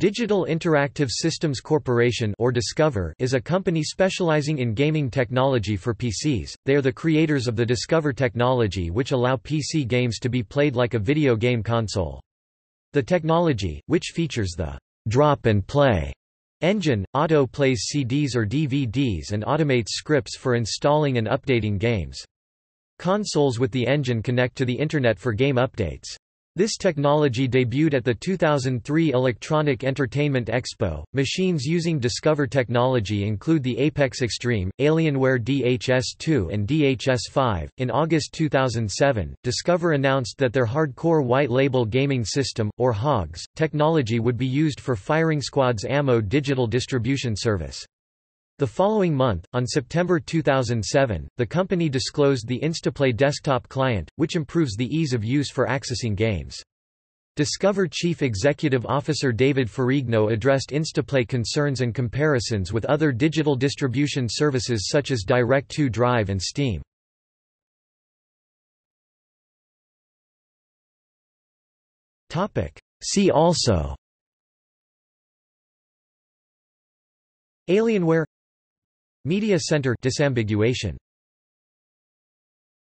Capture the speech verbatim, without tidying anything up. Digital Interactive Systems Corporation, or Discover, is a company specializing in gaming technology for P Cs. They are the creators of the Discover technology, which allow P C games to be played like a video game console. The technology, which features the Drop and Play engine, auto-plays C Ds or D V Ds and automates scripts for installing and updating games. Consoles with the engine connect to the internet for game updates. This technology debuted at the two thousand three Electronic Entertainment Expo. Machines using Discover technology include the Apex Extreme, Alienware D H S two, and D H S five. In August two thousand seven, Discover announced that their Hardcore White-Label Gaming System, or HAWGS, technology would be used for FiringSquad's ammo digital distribution service. The following month, on September two thousand seven, the company disclosed the InstaPlay desktop client, which improves the ease of use for accessing games. Discover Chief Executive Officer David Ferrigno addressed InstaPlay concerns and comparisons with other digital distribution services such as Direct two Drive and Steam. See also Alienware Media Center disambiguation.